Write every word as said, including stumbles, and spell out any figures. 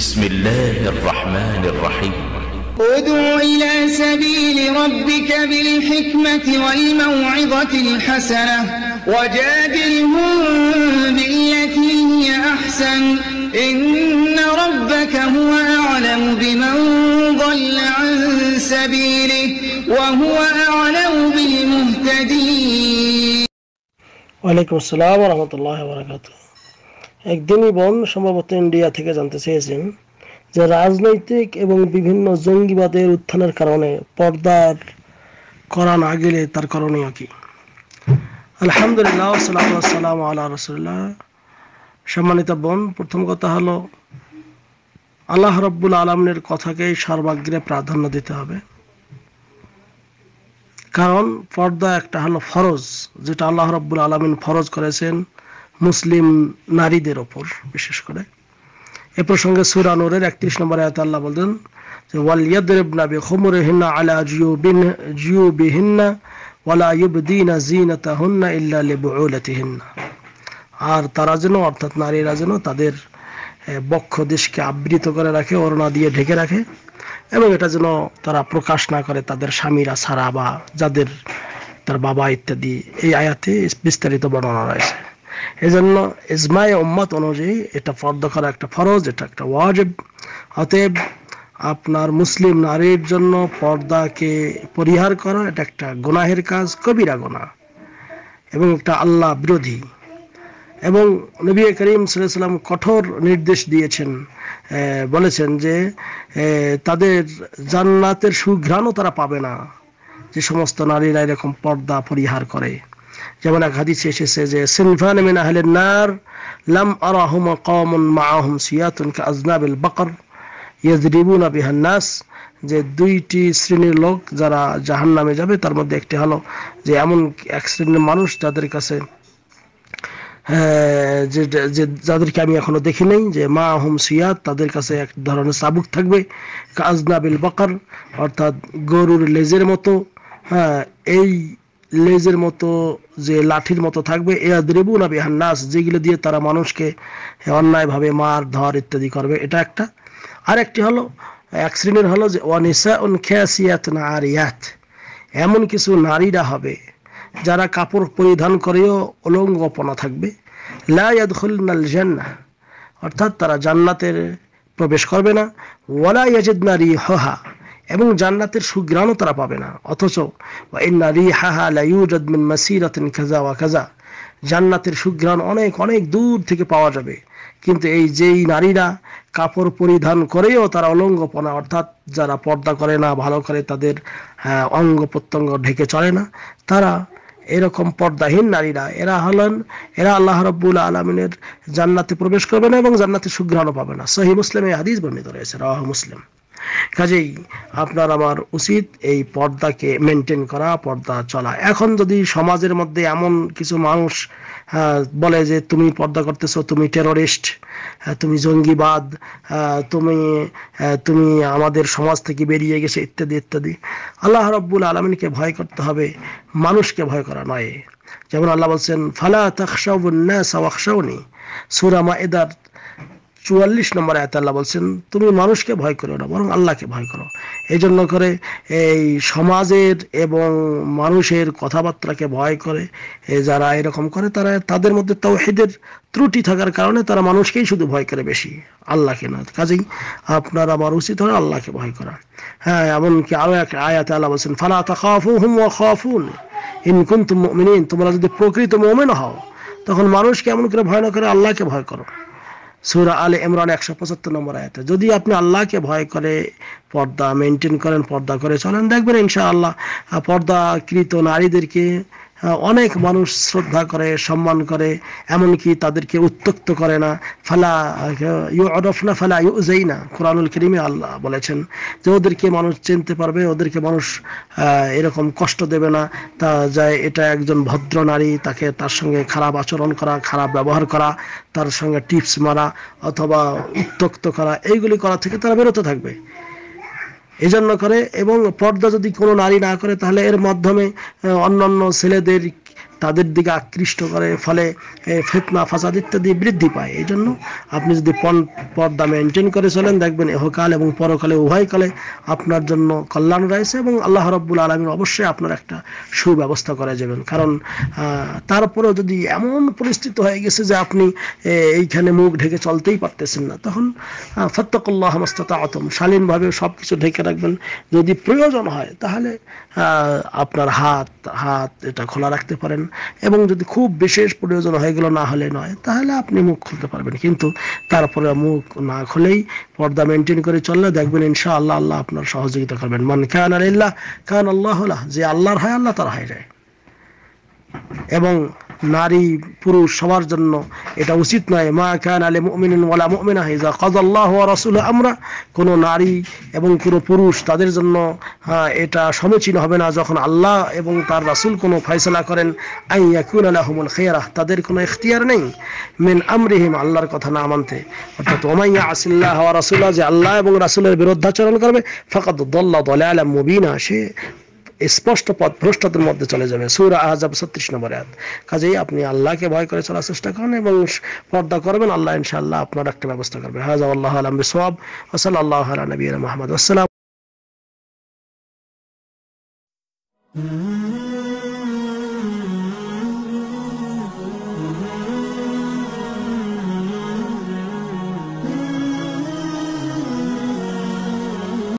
بسم الله الرحمن الرحيم ادع إلى سبيل ربك بالحكمة والموعظة الحسنة وجادلهم بالتي هي أحسن إن ربك هو أعلم بمن ضل عن سبيله وهو أعلم بالمهتدين. وعليكم السلام ورحمة الله وبركاته. একদিনই বোন সম্ভবত ইন্ডিয়া থেকে জানতে চেয়েছেন যে রাজনৈতিক এবং বিভিন্ন জঙ্গিবাদের উত্থানের কারণে পর্দার করা না গেলে তার করণীয় কি? আলহামদুলিল্লাহ, সালাতু ওয়াসসালামু আলা রাসূলিল্লাহ। সম্মানিত বোন, প্রথম কথা হলো আল্লাহ রাব্বুল আলামিনের কথাকেই সর্বাগ্রে প্রাধান্য দিতে হবে, কারণ পর্দা একটা হলো ফরজ, যেটা আল্লাহ রাব্বুল আলামিন ফরজ করেছেন মুসলিম নারীদের ওপর। বিশেষ করে এ প্রসঙ্গে সূরা নূরের একত্রিশ নম্বর আয়াতে আল্লাহ বলেন যে ওয়ালিয়াদরিবনা বিখুমুরিহিন্না আলা জুয়ুবিহিন্না ওয়া লা ইউবদিনা যিনাতাহুন্না ইল্লা লিবুউলাতিহিন্না। আর তারা যেন, অর্থাৎ নারীরা যেন তাদের বক্ষ দেশকে আবৃত করে রাখে, ওড়না দিয়ে ঢেকে রাখে, এবং এটা যেন তারা প্রকাশ না করে তাদের স্বামীরা ছাড়া বা যাদের তার বাবা ইত্যাদি। এই আয়াতে বিস্তারিত বর্ণনা রয়েছে। এজন্য ইজমায়ে উম্মত অনুযায়ী এটা পর্দা করা একটা ফরজ, এটা একটা ওয়াজিব। অতএব আপনার মুসলিম নারীর জন্য পর্দাকে পরিহার করা এটা একটা গুনাহের কাজ, কবিরা গুনাহ এবং একটা আল্লাহ বিরোধী। এবং নবী করিম সাল্লাল্লাহু আলাইহি ওয়াসাল্লাম কঠোর নির্দেশ দিয়েছেন, বলেছেন যে তাদের জান্নাতের সুঘ্রাণও তারা পাবে না যে সমস্ত নারীরা এরকম পর্দা পরিহার করে। যেমন এক হাদিসে এসেছে যে সিনফান মিন আহলিন নার লাম আরাহুমা কওমুন মাআহুম সিয়াতুন কাআজনাবিল বাকর ইয়াজরিবুনা বিহান নাস। যে দুইটি শ্রেণীর লোক যারা জাহান্নামে যাবে, তার মধ্যে একটি হলো যে এমন এক শ্রেণীর মানুষ যাদের কাছে যে যাদেরকে আমি এখনো দেখি নাই, যে মা হুম সিয়াত, তাদের কাছে এক ধরনের চাবুক থাকবে কাআজনাবিল বাকর, অর্থাৎ গরুর লেজের মতো। হ্যাঁ, এই লেজের মতো যে লাঠির মতো থাকবে, ইয়াদরিবুনা বিহান নাস, যেগুলো দিয়ে তারা মানুষকে অন্যায়ভাবে মার ধর ইত্যাদি করবে। এটা একটা। আর একটি হলো এক শ্রেণীর হলো যে ওয়ানিসাউন খাসিয়াতুন আরিয়াত, এমন কিছু নারীরা হবে যারা কাপড় পরিধান করেও অলঙ্গপনা থাকবে। লা ইয়াদখুলনাল জান্নাহ, অর্থাৎ তারা জান্নাতের প্রবেশ করবে না। ওয়ালা ইয়াজিদনা রিহাহা, এবং জান্নাতের সুঘ্রাণও তারা পাবে না। অথচ ইন্না রিহাহা লা ইউজাদ মিন মাসিরাতিন কাযা ওয়া কাযা, জান্নাতের সুঘ্রাণ অনেক অনেক দূর থেকে পাওয়া যাবে। কিন্তু এই যেই নারীরা কাপড় পরিধান করেও তারা অলঙ্গপনা, অর্থাৎ যারা পর্দা করে না, ভালো করে তাদের অঙ্গ প্রত্যঙ্গ ঢেকে চলে না, তারা এরকম পর্দাহীন নারীরা এরা হলেন এরা আল্লাহ রাব্বুল আলামিনের জান্নাতে প্রবেশ করবে না এবং জান্নাতে সুঘ্রাণও পাবে না। সহিহ মুসলিমে হাদিস বর্ণিত রয়েছে, রাওয়াহু মুসলিম। কাজেই আপনার আমার উচিত এই পর্দাকে মেনটেন করা, পর্দা চলা। এখন যদি সমাজের মধ্যে এমন কিছু মানুষ বলে যে তুমি পর্দা করতেছো, তুমি টেররিস্ট, তুমি জঙ্গিবাদ, তুমি তুমি আমাদের সমাজ থেকে বেরিয়ে গেছো ইত্যাদি ইত্যাদি, আল্লাহ রাব্বুল আলামিনকে ভয় করতে হবে, মানুষকে ভয় করা নয়। যেমন আল্লাহ বলছেন ফালা তাখশাউন নাস ওয়াখশাউনি, সূরা মায়েদার চুয়াল্লিশ নম্বর আয়াতে আল্লাহ বলছেন তুমি মানুষকে ভয় করো না, বরং আল্লাহকে ভয় করো। এই জন্য করে এই সমাজের এবং মানুষের কথাবার্তাকে ভয় করে যারা এরকম করে, তারা তাদের মধ্যে তাওহীদের ত্রুটি থাকার কারণে তারা মানুষকেই শুধু ভয় করে বেশি, আল্লাহকে না। কাজেই আপনার আমার উচিত হয় আল্লাহকে ভয় করা। হ্যাঁ, এমনকি আরো এক আয়াতে আল্লাহ বলছেন ফালা তাখাফুহুম ওয়া খাফুন ইন কুনতুম মুমিনিন, তোমরা যদি প্রকৃত মুমিন হও তখন মানুষকে এমন করে ভয় না করে আল্লাহকে ভয় করো। সূরা আলে ইমরান একশো পঁচাত্তর নম্বর আয়াতে। যদি আপনি আল্লাহকে ভয় করে পর্দা মেনটেন করেন, পর্দা করে চলেন, দেখবেন ইনশাআল্লাহ পর্দাকৃত নারীদেরকে অনেক মানুষ শ্রদ্ধা করে, সম্মান করে, এমনকি তাদেরকে উত্তক্ত করে না। ফালা ইউরফনা ফালা ইউজাইনা, কোরআনুল কারীমে আল্লাহ বলেছেন যে ওদেরকে মানুষ চিনতে পারবে, ওদেরকে মানুষ এরকম কষ্ট দেবে না। তা যায় এটা একজন ভদ্র নারী, তাকে তার সঙ্গে খারাপ আচরণ করা, খারাপ ব্যবহার করা, তার সঙ্গে টিপস মারা অথবা উত্তক্ত করা, এইগুলি করা থেকে তারা বিরত থাকবে। এই জন্য করে এবং পর্দা যদি কোনো নারী না করে তাহলে এর মাধ্যমে অন্যান্য ছেলেদের তাদের দিকে আকৃষ্ট করে, ফলে ফিতনা ফাসাদ ইত্যাদি বৃদ্ধি পায়। এই জন্য আপনি যদি পর্দা মেনটেন করে চলেন, দেখবেন এহকাল এবং পরকালে উভয়কালে আপনার জন্য কল্যাণ রয়েছে এবং আল্লাহ রাব্বুল আলামিন অবশ্যই আপনার একটা সুব্যবস্থা করে যাবেন। কারণ তারপরেও যদি এমন পরিস্থিতি হয়ে গেছে যে আপনি এইখানে মুখ ঢেকে চলতেই পারতেছেন না, তখন ফাত্তাকুল্লাহ মাসতাতাতুম, শালীনভাবে সব কিছু ঢেকে রাখবেন। যদি প্রয়োজন হয় তাহলে আপনার হাত হাত এটা খোলা রাখতে পারেন, এবং যদি খুব বিশেষ প্রয়োজন হয়ে গেল, না হলে নয়, তাহলে আপনি মুখ খুলতে পারবেন। কিন্তু তারপরে মুখ না খুলেই পর্দা মেনটেন করে চললে দেখবেন ইনশাআল্লাহ আল্লাহ আপনার সহযোগিতা করবেন। মান কানা লিল্লাহ কানা আল্লাহু লাহু, যে আল্লাহর হয় আল্লাহ তার হয়। এবং নারী পুরুষ সবার জন্য এটা উচিত নয়। মা কানা লিল মুমিনিন ওয়ালা মুমিনা ইযা কাযা আল্লাহু ওয়া রাসূলুহু আমরা, কোনো নারী এবং কোনো পুরুষ তাদের জন্য এটা সমীচীন হবে না যখন আল্লাহ এবং তার রাসূল কোনো ফয়সালা করেন। আই ইয়াকুনা লাহুমুল খিয়ারা, তাদের কোনো ইখতিয়ার নেই। মিন আমরিহিম, আল্লাহর কথা না মানতে, অর্থাৎ ওয়া ইয়াসিল্লাহু ওয়া রাসূলুহু, যে আল্লাহ এবং রাসূলের বিরুদ্ধে আচরণ করবে, ফাকাদ দাল্লা দালালাম মুবিনা, সে স্পষ্ট পথ ভ্রষ্টতার মধ্যে চলে যাবে। সূরা আহজাব ছত্রিশ নম্বর আয়াত। কাজেই আপনি আল্লাহকে ভয় করে চলার চেষ্টা করেন এবং পর্দা করবেন, আল্লাহ ইনশাআল্লাহ আপনার একটা ব্যবস্থা করবেন। হাযা আল্লাহু আলাম বিসওয়াব ওয়া সাল্লাল্লাহু আলা নবিয়িনা মুহাম্মদ ওয়া সালাম।